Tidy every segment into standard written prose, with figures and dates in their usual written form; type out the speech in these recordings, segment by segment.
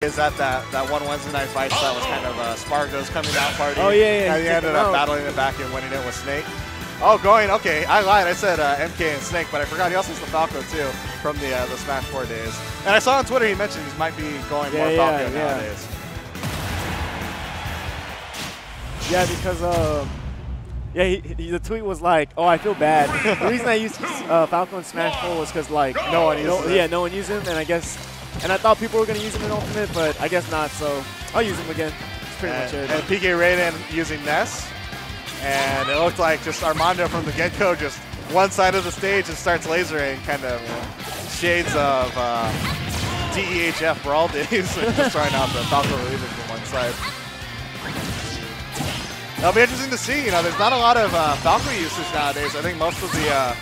Is that one Wednesday night fight that was kind of Spargo's coming down party. Oh, yeah, yeah. And he ended up battling it back and winning it with Snake. Oh, going, okay, I lied. I said MK and Snake, but I forgot he also has the Falco, too, from the Smash 4 days. And I saw on Twitter he mentioned he might be going more Falco nowadays. Yeah, because, yeah, the tweet was like, oh, I feel bad. The reason I used Falco in Smash 4 was because, like, no one used him, and I guess... And I thought people were going to use him in Ultimate, but I guess not, so I'll use him again. That's pretty much it. And PKraiden using Ness. And it looked like just Armando from the get-go, just one side of the stage and starts lasering, kind of shades of DEHF Brawl days, just trying out the Falco relieving from one side. It'll be interesting to see. You know, there's not a lot of Falco usage nowadays. I think most of the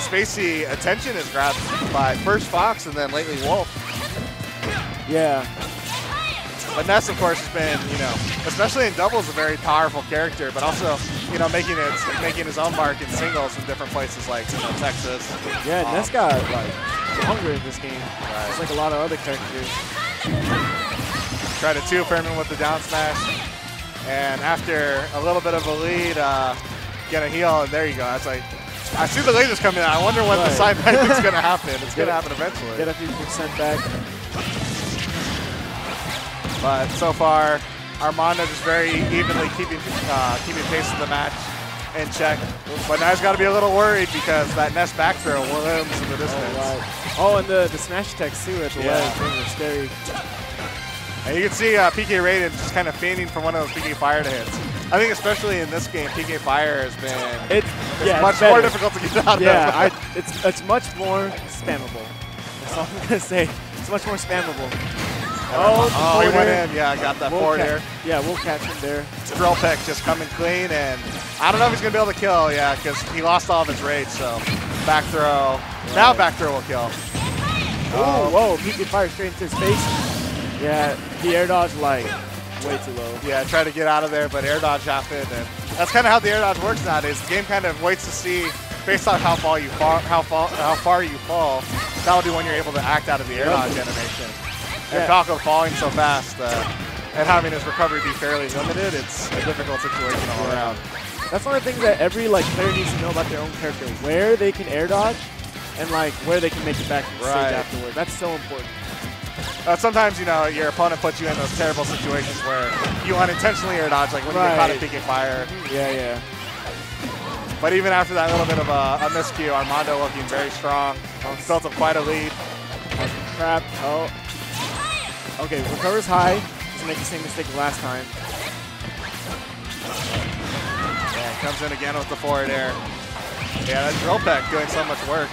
spacey attention is grabbed by first Fox and then lately Wolf. Yeah. But Ness, of course, has been, you know, especially in doubles, a very powerful character, but also, you know, making his own mark in singles in different places like, you know, Texas. Yeah, Ness got, like, hungry in this game. Right. Just like a lot of other characters. Tried a two-firming with the down smash. And after a little bit of a lead, get a heel, and there you go. That's like, I see the lasers coming out. I wonder when the side back is going to happen. It's going to happen eventually. Get a few percent back. But so far, Armando just very evenly keeping pace in the match in check. But now he's got to be a little worried because that Ness back throw looms in the distance. Oh, and the smash tech too at the ledge are scary. And you can see PKraiden just kind of feigning from one of those PK Fire hits. I think especially in this game, PK Fire has been it's much more difficult to get out of. Yeah, it's much more spammable. That's all I'm going to say. It's much more spammable. Oh, he went in. Yeah, I got that forward air. Yeah, we'll catch him there. Drill Peck just coming clean, and I don't know if he's going to be able to kill, because he lost all of his rage, so back throw. Right. Now back throw will kill. Oh, whoa, PK Fire straight into his face. Yeah, the air dodge, like, way too low. Yeah, try to get out of there, but air dodge happened, and that's kind of how the air dodge works nowadays. The game kind of waits to see, based on how far you fall, that'll be when you're able to act out of the air dodge animation. And Falco falling so fast and having his recovery be fairly limited, it's a difficult situation all around. That's one of the things that every, like, player needs to know about their own character, where they can air dodge and, like, where they can make it back to the stage afterward. That's so important. Sometimes, you know, your opponent puts you in those terrible situations where you unintentionally air dodge, like when you get caught at PK Fire. Yeah, yeah. But even after that little bit of a miscue, Armando looking very strong. Built up quite a lead. Crap. Oh. Okay, recovers high. Doesn't make the same mistake as last time. Yeah, comes in again with the forward air. Yeah, that drill back doing so much work.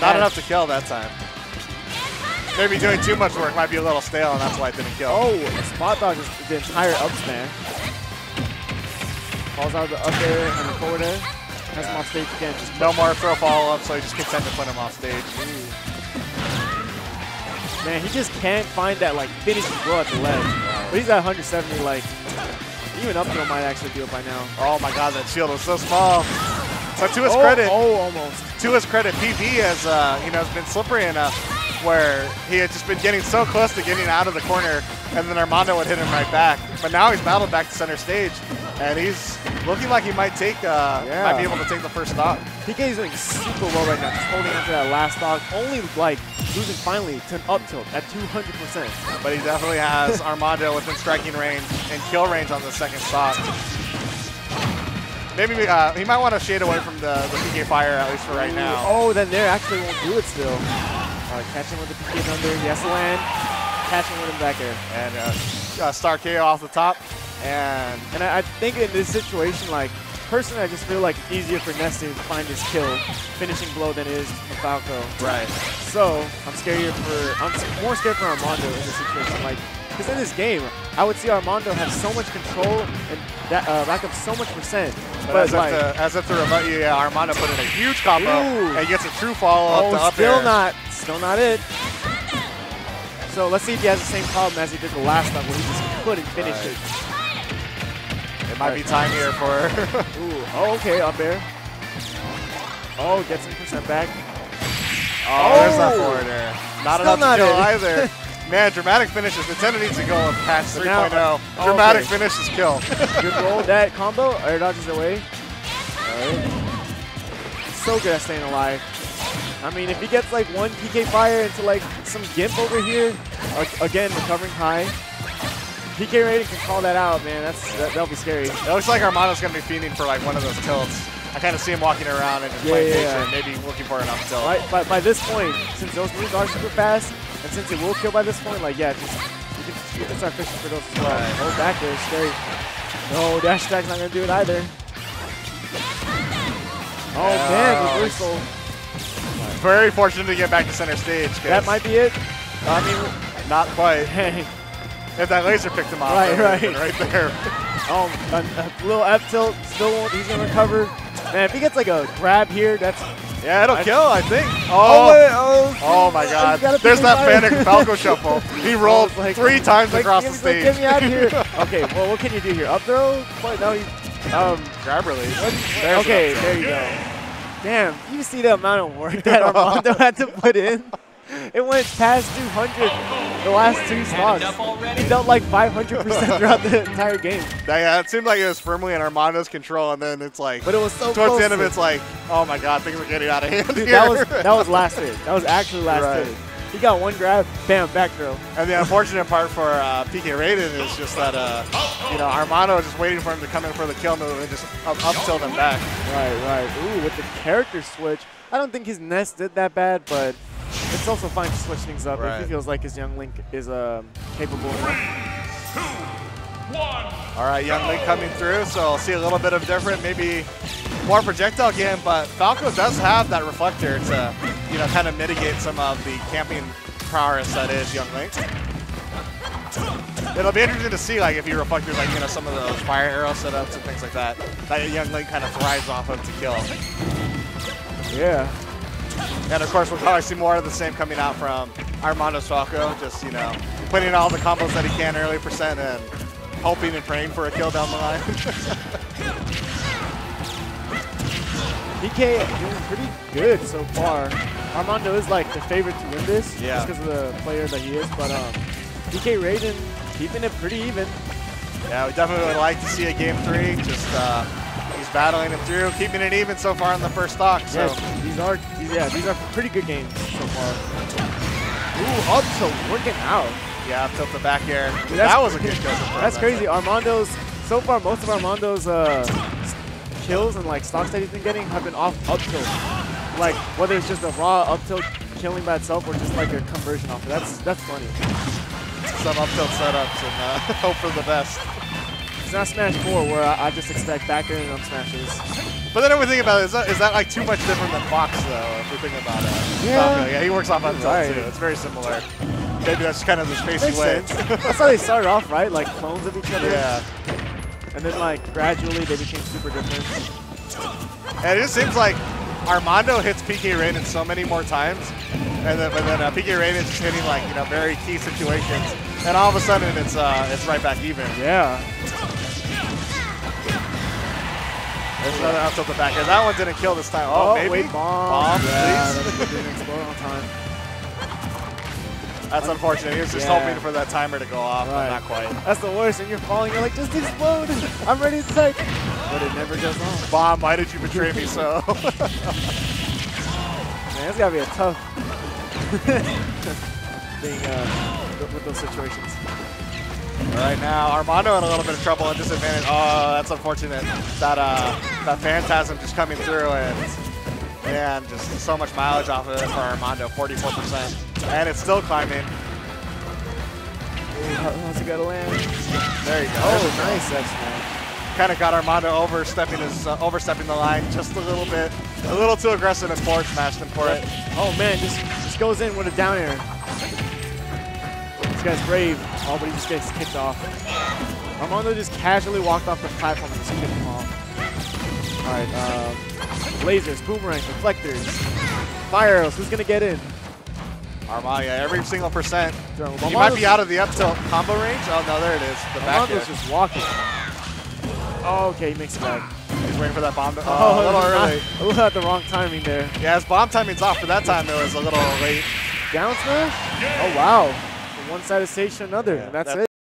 Not enough to kill that time. Maybe doing too much work might be a little stale, and that's why it didn't kill. Oh, spot dodge is the entire up smash. Falls out of the up air and the forward air. Has him off stage again. Just no more throw follow up, so he just content to put him off stage. Ooh. Man, he just can't find that like finishing blow at the ledge. But he's at 170. Like even up throw might actually do it by now. Oh my God, that shield was so small. So to his credit, to his credit, PB has you know, has been slippery enough where he had just been getting so close to getting out of the corner, and then Armando would hit him right back. But now he's battled back to center stage, and he's looking like he might take, might be able to take the first stock. PK's doing super well right now, just holding onto that last stock, only like losing finally to an up tilt at 200%. But he definitely has Armando within striking range and kill range on the second stock. Maybe he might want to shade away from the PK Fire, at least for right now. Oh, then there actually won't do it still. Catch him with the PK Thunder, yes land, catch him with him back air. And Star KO off the top. And I think in this situation, like, personally I just feel like it's easier for Ness to find his kill, finishing blow than it is for Falco. Right. So I'm more scared for Armando in this situation. Like, because in this game, I would see Armando have so much control and that rack up so much percent. But as if to rebut you, yeah, Armando put in a huge combo and gets a true follow-up to up air. Still not it. So let's see if he has the same problem as he did the last time where he just couldn't finish it. It might be time here for... up air. Oh, gets 1% back. Oh, there's that forward air. Not enough to kill either. Man, dramatic finish is the 10 needs to go on patch 3.0. Dramatic finish is kill. Good roll. That combo. Air dodges away. All right. So good at staying alive. I mean, if he gets like one PK fire into like some gimp over here, again, recovering high. PKraiden can call that out, man. That'll be scary. It looks like Armando's going to be fiending for like one of those tilts. I kind of see him walking around and just maybe looking for an up tilt. By this point, since those moves are super fast, and since it will kill by this point, like, yeah, you can start fishing for those as well. Right. Oh, back there is scary. No, dash attack's not going to do it either. Oh, man, reversal. Very fortunate to get back to center stage. That might be it. I mean, not quite. If that laser picked him off. Right there. A little up tilt. Still won't. He's going to recover. Man, if he gets like a grab here, that's... Yeah, it'll kill, I think. Oh my God. There's that panic Falco shuffle. He rolled three times across the stage. Get me out of here. Okay, well, what can you do here? Up throw? No, he's... grab release. Okay, there you go. Damn, you see the amount of work that Armando had to put in? It went past 200 the last two slots. He dealt like 500% throughout the entire game. Yeah, it seemed like it was firmly in Armando's control, and then it's like, but it was so towards the end of it's like, oh my God, things are getting out of hand. Dude, here. That was last hit. That was actually last hit. He got one grab, bam, back throw. And the unfortunate part for PKraiden is just that you know, Armando is just waiting for him to come in for the kill move and just up tilt him back. Right. Ooh, with the character switch. I don't think his Ness did that bad, but it's also fine to switch things up if he feels like his Young Link is capable. 3, 2, 1. All right, Young Link coming through, so I'll see a little bit of different, maybe more projectile game, but Falco does have that reflector to, you know, kind of mitigate some of the camping prowess that is Young Link. It'll be interesting to see, like, if he reflectors, like, you know, some of those fire arrow setups and things like that, that Young Link kind of thrives off of to kill. Yeah. And, of course, we'll probably see more of the same coming out from Armando's Falco, just, you know, putting all the combos that he can early percent and hoping and praying for a kill down the line. DK doing pretty good so far. Armando is like the favorite to win this, just because of the player that he is. But PKraiden keeping it pretty even. Yeah, we definitely would like to see a game three. Just he's battling it through, keeping it even so far in the first stock. So yes, these are pretty good games so far. Ooh, up tilt working out. Yeah, up tilt the back air. Dude, that was a good kill. That's crazy. Armando's so far, most of Armando's kills and like stocks that he's been getting have been off up tilt. Like whether it's just a raw up tilt killing by itself or just like a conversion off. That's funny. Some up tilt setups and hope for the best. It's not Smash 4 where I just expect back air and up smashes. But then if we think about it, is that like too much different than Fox though? If we think about it, yeah, he works off up tilt too. It's very similar. Maybe that's kind of the spacey way. That's how they started off, right? Like clones of each other. Yeah. And then like gradually they became super different. And it just seems like Armando hits PKraiden so many more times, and then PKraiden is just hitting like, you know, very key situations, and all of a sudden it's right back even. Yeah. There's another out tilt the back air. That one didn't kill this time. Oh, maybe wait, bomb please. Didn't explode on time. That's unfortunate. He was just hoping for that timer to go off, but not quite. That's the worst. And you're falling. You're like, just explode. I'm ready to take. But it never goes on. Bomb, why did you betray me so? Man, that's got to be a tough thing with those situations. Right now, Armando in a little bit of trouble and disadvantage. Oh, that's unfortunate. That Phantasm just coming through and just so much mileage off of it for Armando, 44%. And it's still climbing. How's he got to land? There you go. Oh, nice. That's kind of got Armando overstepping the line just a little bit. A little too aggressive and forward smashed him for it. Oh, man. Just goes in with a down air. This guy's brave. Oh, but he just gets kicked off. Armando just casually walked off the platform and just kicked him off. All right. Lasers, boomerangs, reflectors, fire arrows. Who's going to get in? Armando, every single percent. He might be out of the up tilt combo range. Oh, no, there it is. The back air. Armando's just walking. Oh, okay, he makes it back. He's waiting for that bomb to... Oh, a little early. A little at the wrong timing there. Yeah, his bomb timing's off, but that time it was a little late. Down smash? Oh, wow. one side of stage to another, and that's it.